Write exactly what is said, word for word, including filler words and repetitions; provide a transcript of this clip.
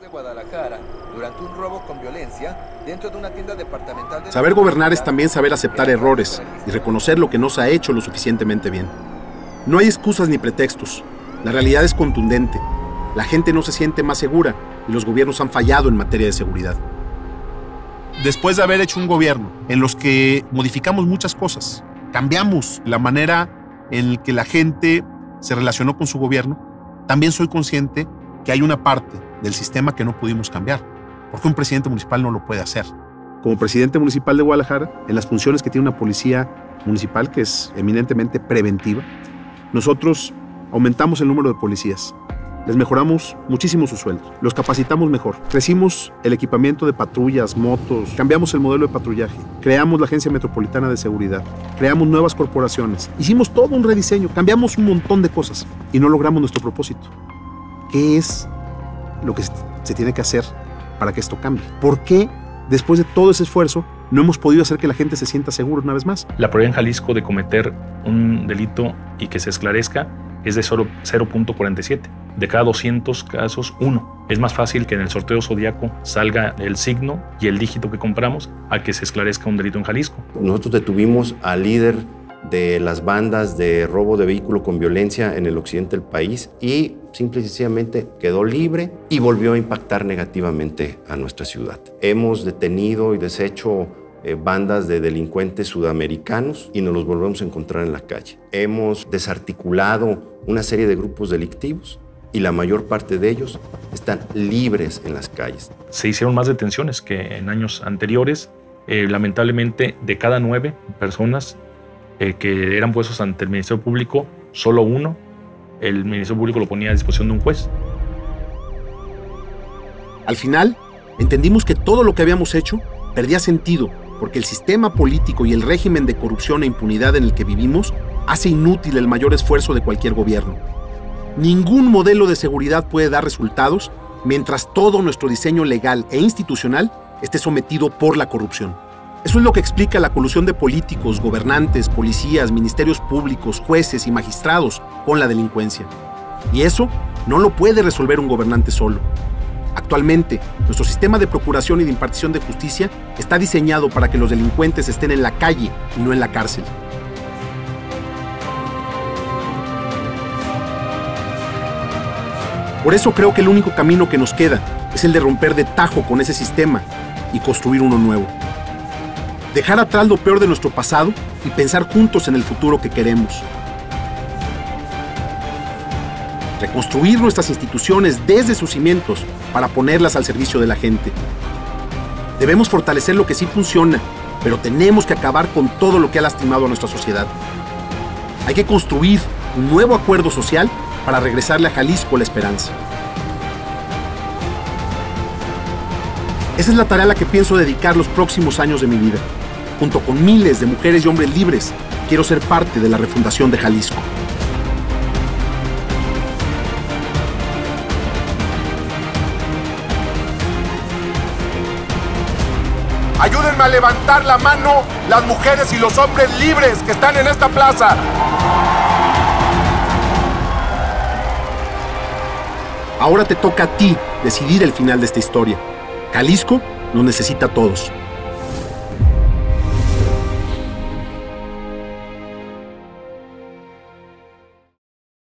de Guadalajara durante un robo con violencia dentro de una tienda departamental de... Saber gobernar es también saber aceptar errores y reconocer lo que no se ha hecho lo suficientemente bien. No hay excusas ni pretextos. La realidad es contundente. La gente no se siente más segura y los gobiernos han fallado en materia de seguridad. Después de haber hecho un gobierno en los que modificamos muchas cosas, cambiamos la manera en que la gente se relacionó con su gobierno, también soy consciente que hay una parte del sistema que no pudimos cambiar, porque un presidente municipal no lo puede hacer. Como presidente municipal de Guadalajara, en las funciones que tiene una policía municipal, que es eminentemente preventiva, nosotros aumentamos el número de policías. Les mejoramos muchísimo su sueldo, los capacitamos mejor, crecimos el equipamiento de patrullas, motos, cambiamos el modelo de patrullaje, creamos la Agencia Metropolitana de Seguridad, creamos nuevas corporaciones, hicimos todo un rediseño, cambiamos un montón de cosas y no logramos nuestro propósito. ¿Qué es lo que se tiene que hacer para que esto cambie? ¿Por qué, después de todo ese esfuerzo, no hemos podido hacer que la gente se sienta segura una vez más? La probabilidad en Jalisco de cometer un delito y que se esclarezca es de solo cero punto cuarenta y siete. De cada doscientos casos, uno. Es más fácil que en el sorteo zodiaco salga el signo y el dígito que compramos a que se esclarezca un delito en Jalisco. Nosotros detuvimos al líder de las bandas de robo de vehículo con violencia en el occidente del país y simple y sencillamente quedó libre y volvió a impactar negativamente a nuestra ciudad. Hemos detenido y deshecho bandas de delincuentes sudamericanos y nos los volvemos a encontrar en la calle. Hemos desarticulado una serie de grupos delictivos y la mayor parte de ellos están libres en las calles. Se hicieron más detenciones que en años anteriores. Eh, lamentablemente, de cada nueve personas eh, que eran puestos ante el Ministerio Público, solo uno, el Ministerio Público lo ponía a disposición de un juez. Al final, entendimos que todo lo que habíamos hecho perdía sentido, porque el sistema político y el régimen de corrupción e impunidad en el que vivimos hace inútil el mayor esfuerzo de cualquier gobierno. Ningún modelo de seguridad puede dar resultados mientras todo nuestro diseño legal e institucional esté sometido por la corrupción. Eso es lo que explica la colusión de políticos, gobernantes, policías, ministerios públicos, jueces y magistrados con la delincuencia. Y eso no lo puede resolver un gobernante solo. Actualmente, nuestro sistema de procuración y de impartición de justicia está diseñado para que los delincuentes estén en la calle y no en la cárcel. Por eso creo que el único camino que nos queda es el de romper de tajo con ese sistema y construir uno nuevo. Dejar atrás lo peor de nuestro pasado y pensar juntos en el futuro que queremos. Reconstruir nuestras instituciones desde sus cimientos para ponerlas al servicio de la gente. Debemos fortalecer lo que sí funciona, pero tenemos que acabar con todo lo que ha lastimado a nuestra sociedad. Hay que construir un nuevo acuerdo social para regresarle a Jalisco la esperanza. Esa es la tarea a la que pienso dedicar los próximos años de mi vida. Junto con miles de mujeres y hombres libres, quiero ser parte de la refundación de Jalisco. Ayúdenme a levantar la mano las mujeres y los hombres libres que están en esta plaza. Ahora te toca a ti decidir el final de esta historia. Jalisco nos necesita a todos.